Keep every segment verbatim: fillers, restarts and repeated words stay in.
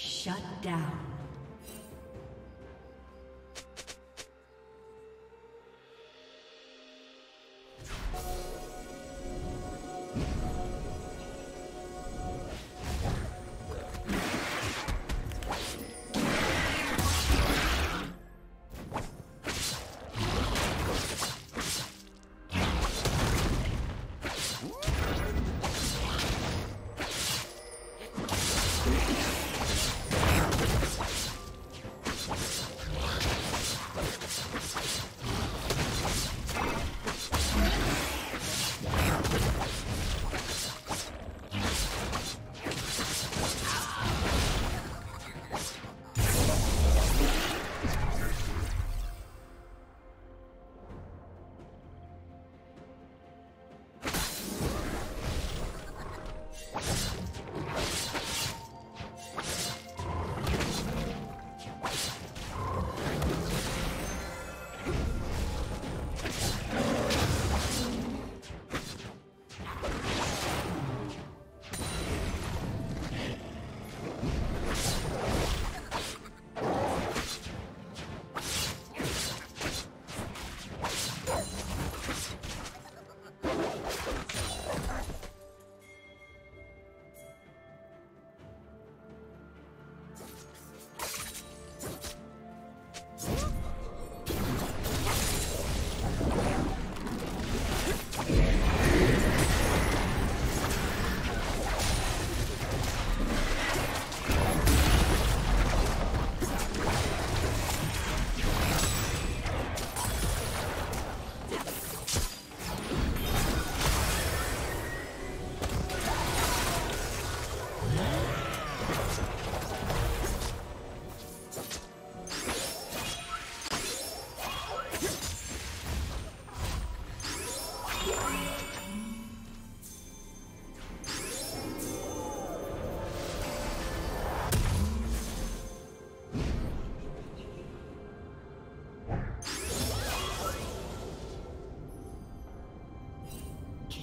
Shut down.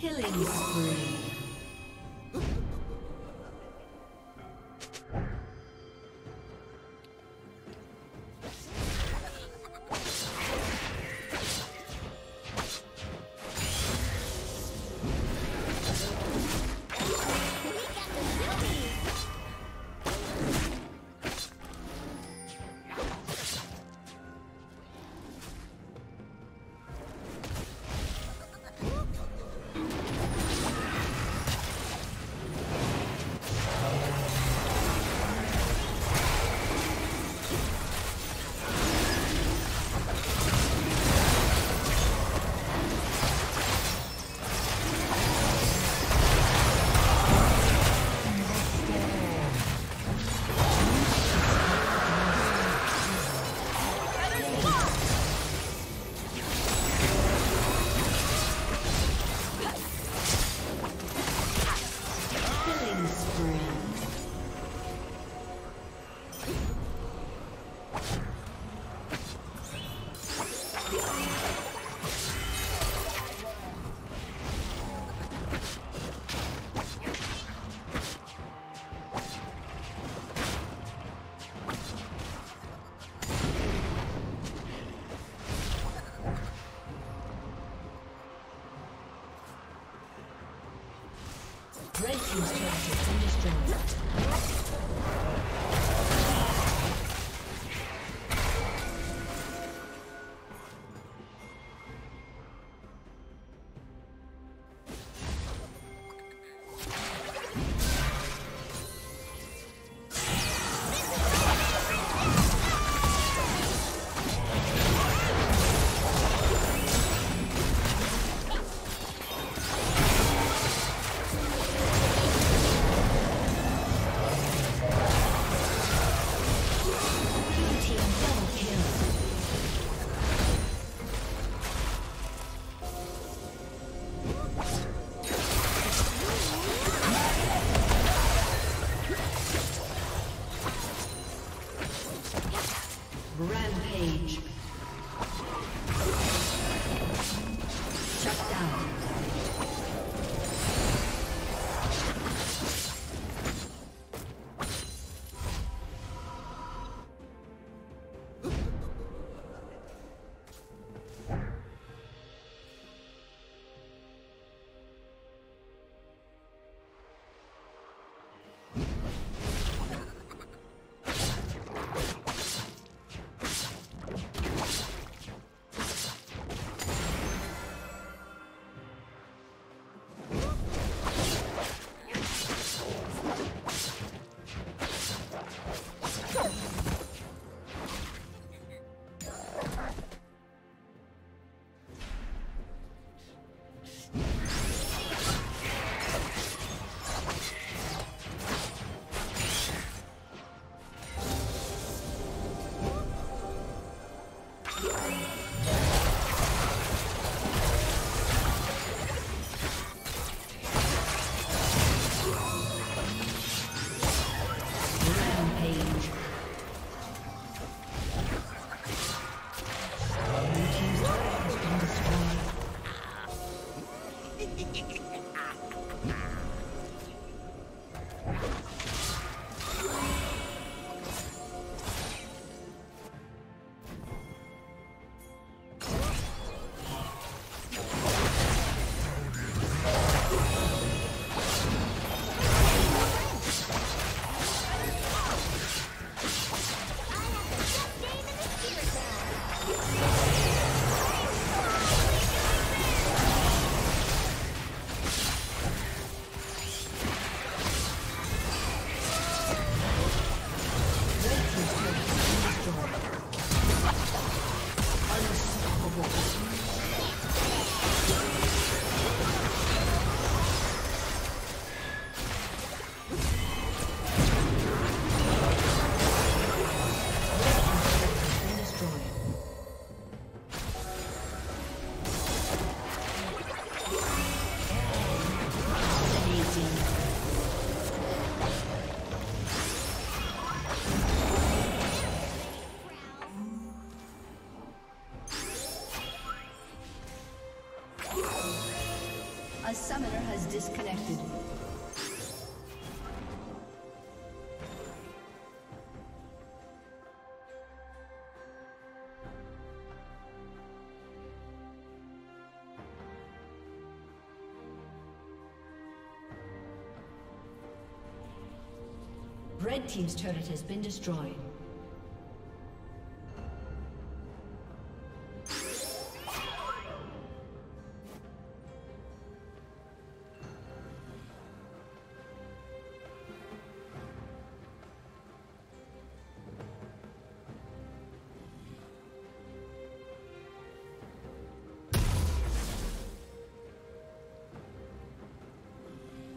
Killing spree. Red team's turret has been A summoner has disconnected. Red Team's turret has been destroyed.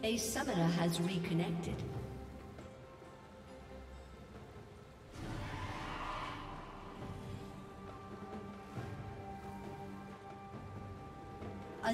A summoner has reconnected. A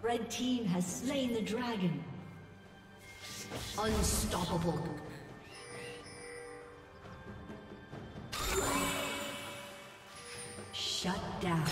Red Team has slain the dragon. Unstoppable. Shut down.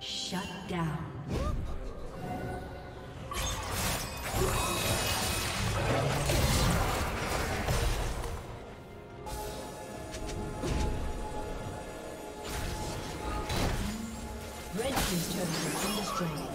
Shut down. Red team's turret has been destroyed.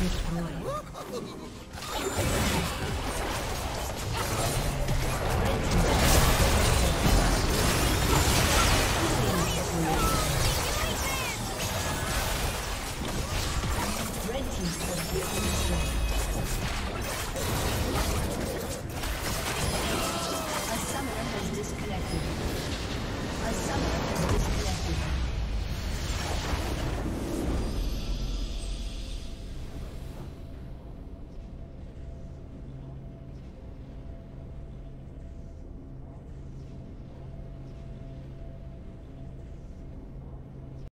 Destroy.